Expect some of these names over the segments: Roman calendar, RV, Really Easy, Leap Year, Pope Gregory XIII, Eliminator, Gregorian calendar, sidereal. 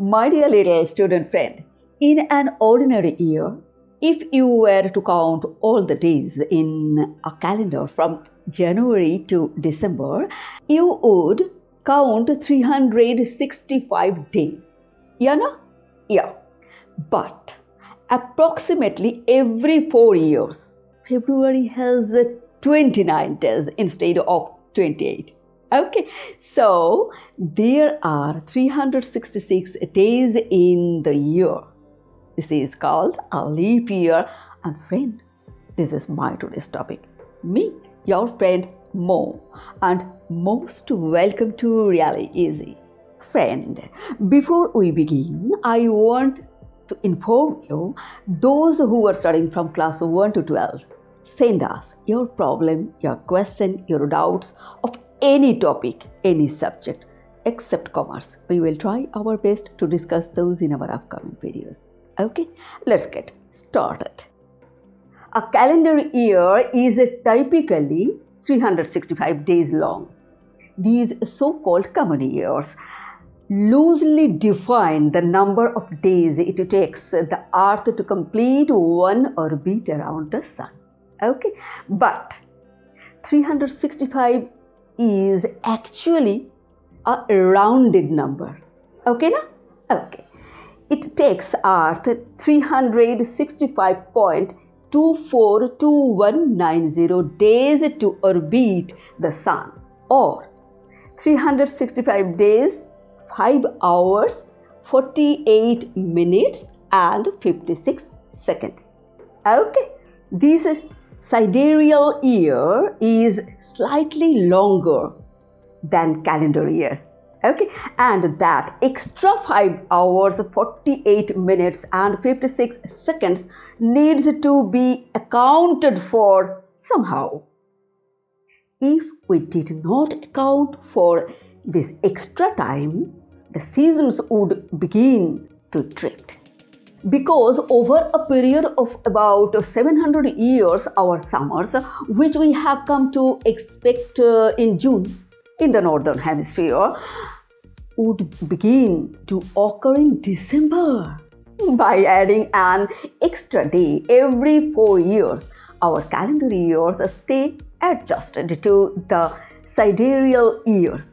My dear little student friend, in an ordinary year, if you were to count all the days in a calendar from January to December, you would count 365 days. Yeah, no? Yeah. But approximately every 4 years, February has 29 days instead of 28. Okay, so there are 366 days in the year. This is called a leap year. And friend, this is my today's topic. Me, your friend Mo, and most welcome to Really Easy. Friend, before we begin, I want to inform you, those who are studying from class 1 to 12, send us your problem, your question, your doubts of any topic, any subject except commerce. We will try our best to discuss those in our upcoming videos. Okay, let's get started. A calendar year is typically 365 days long. These so-called common years loosely define the number of days it takes the Earth to complete one orbit around the Sun. Okay, but 365 is actually a rounded number. Okay, na? Okay. It takes Earth 365.242190 days to orbit the Sun, or 365 days, 5 hours, 48 minutes and 56 seconds. Okay, this sidereal year is slightly longer than calendar year. Okay, and that extra 5 hours, 48 minutes and 56 seconds needs to be accounted for somehow. If we did not account for this extra time, the seasons would begin to drift. Because over a period of about 700 years, our summers, which we have come to expect in June in the northern hemisphere, would begin to occur in December. By adding an extra day every 4 years, our calendar years stay adjusted to the sidereal years.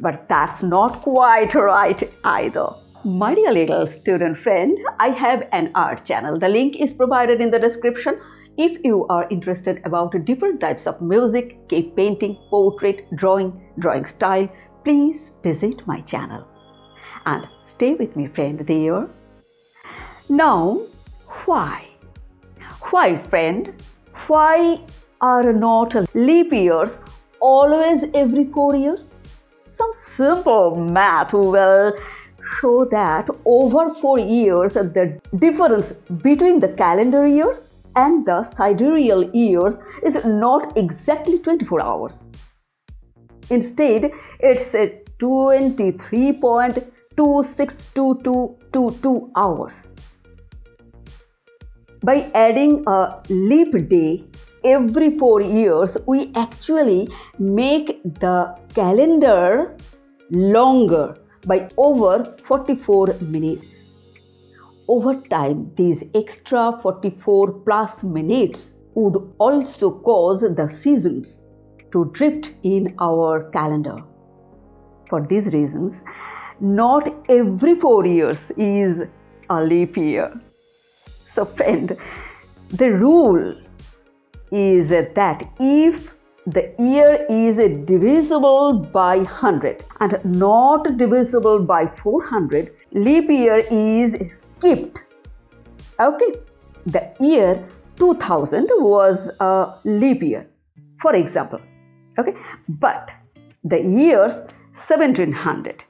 But that's not quite right either. My dear little student friend, I have an art channel. The link is provided in the description. If you are interested about different types of music, cave painting, portrait, drawing, drawing style, please visit my channel. And stay with me, friend, there. Now, why? Why, friend? Why are not leap years always every 4 years? Some simple math will show that over 4 years, the difference between the calendar years and the sidereal years is not exactly 24 hours. Instead, it's 23.262222 hours. By adding a leap day every 4 years, we actually make the calendar longer by over 44 minutes. Over time, these extra 44 plus minutes would also cause the seasons to drift in our calendar. For these reasons, not every 4 years is a leap year. So friend, the rule is that if the year is divisible by 100 and not divisible by 400, leap year is skipped. Okay, the year 2000 was a leap year, for example. Okay, but the years 1700,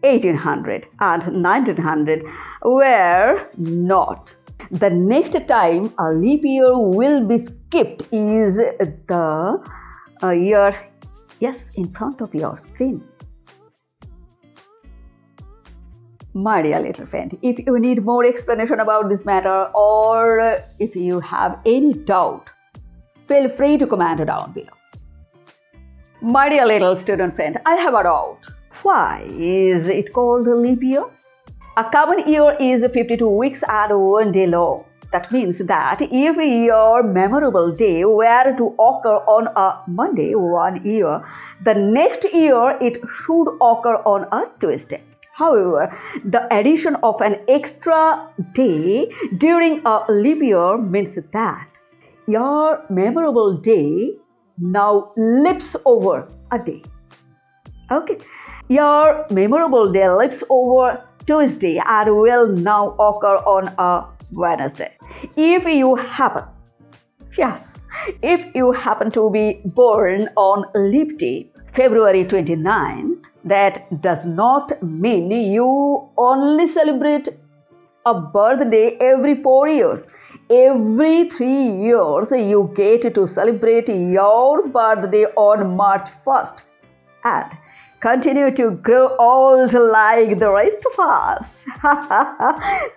1800 and 1900 were not. The next time a leap year will be skipped is the year, yes, in front of your screen. My dear little friend, if you need more explanation about this matter, or if you have any doubt, feel free to comment down below. My dear little student friend, I have a doubt. Why is it called leap year? A common year is 52 weeks and 1 day long. That means that if your memorable day were to occur on a Monday one year, the next year it should occur on a Tuesday. However, the addition of an extra day during a leap year means that your memorable day now leaps over a day. Okay, your memorable day leaps over Tuesday and will now occur on a Wednesday. If you happen to be born on leap day, February 29, that does not mean you only celebrate a birthday every 4 years. Every 3 years, you get to celebrate your birthday on March 1st and continue to grow old like the rest of us.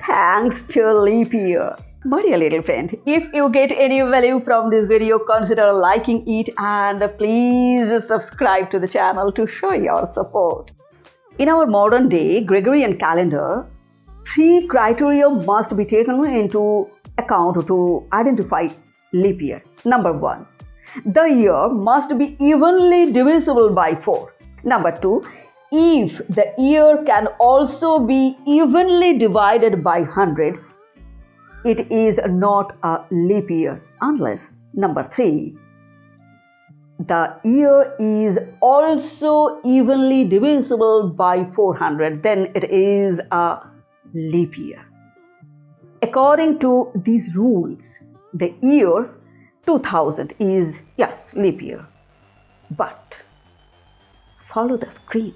Thanks to Leap Year. But dear little friend, if you get any value from this video, consider liking it and please subscribe to the channel to show your support. In our modern day Gregorian calendar, 3 criteria must be taken into account to identify leap year. Number 1, the year must be evenly divisible by 4. Number 2, if the year can also be evenly divided by 100, it is not a leap year unless. Number 3, the year is also evenly divisible by 400, then it is a leap year. According to these rules, the years 2000 is yes, leap year. But follow the screen.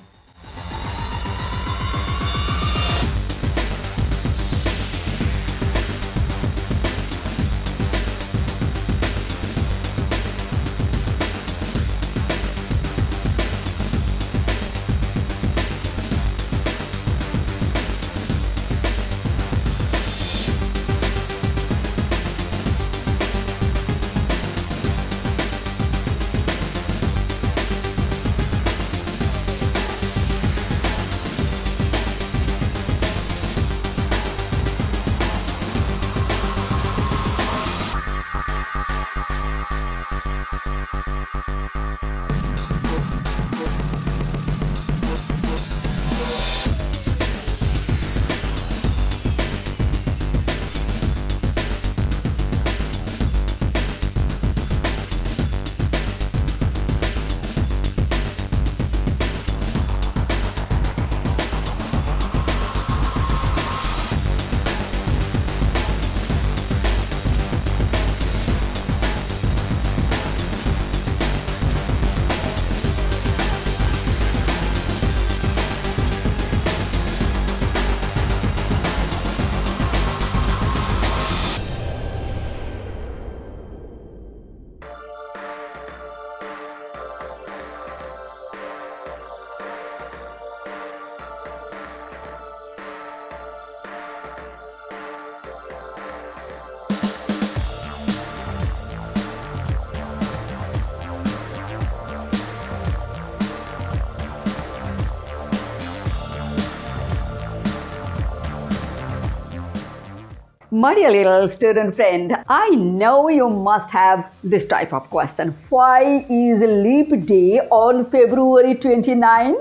My dear little student friend, I know you must have this type of question. Why is leap day on February 29?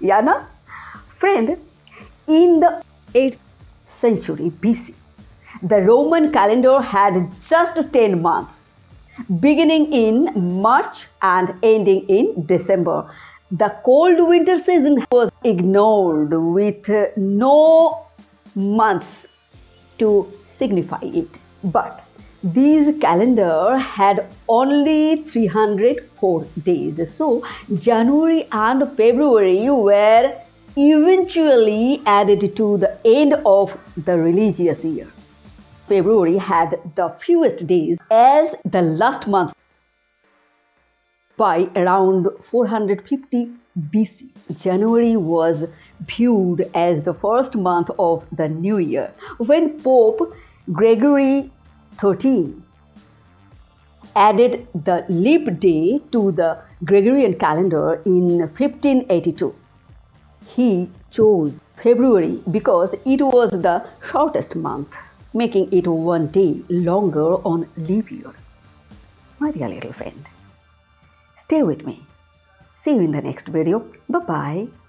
Yeah, na? Friend, in the 8th century BC, the Roman calendar had just 10 months, beginning in March and ending in December. The cold winter season was ignored with no months to signify it. But this calendar had only 304 days. So January and February were eventually added to the end of the religious year. February had the fewest days as the last month by around 450 BC. January was viewed as the first month of the new year when Pope Gregory XIII added the leap day to the Gregorian calendar in 1582. he chose February because it was the shortest month, making it one day longer on leap years. My dear little friend, stay with me. See you in the next video. Bye-bye.